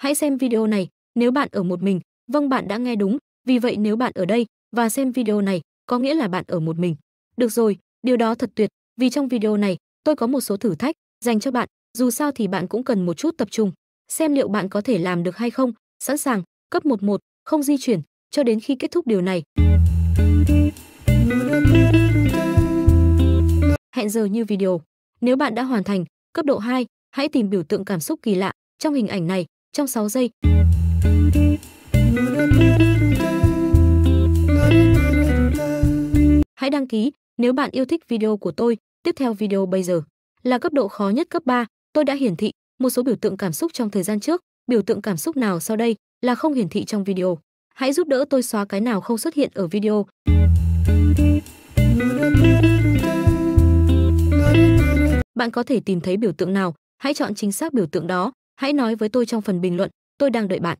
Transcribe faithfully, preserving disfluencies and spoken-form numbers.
Hãy xem video này nếu bạn ở một mình. Vâng, bạn đã nghe đúng. Vì vậy nếu bạn ở đây và xem video này, có nghĩa là bạn ở một mình. Được rồi, điều đó thật tuyệt, vì trong video này, tôi có một số thử thách dành cho bạn. Dù sao thì bạn cũng cần một chút tập trung. Xem liệu bạn có thể làm được hay không. Sẵn sàng, cấp một một, không di chuyển cho đến khi kết thúc điều này. Hẹn giờ như video. Nếu bạn đã hoàn thành, cấp độ hai, hãy tìm biểu tượng cảm xúc kỳ lạ trong hình ảnh này trong sáu giây. Hãy đăng ký nếu bạn yêu thích video của tôi. Tiếp theo video bây giờ là cấp độ khó nhất, cấp ba. Tôi đã hiển thị một số biểu tượng cảm xúc trong thời gian trước. Biểu tượng cảm xúc nào sau đây là không hiển thị trong video? Hãy giúp đỡ tôi xóa cái nào không xuất hiện ở video. Bạn có thể tìm thấy biểu tượng nào? Hãy chọn chính xác biểu tượng đó. Hãy nói với tôi trong phần bình luận. Tôi đang đợi bạn.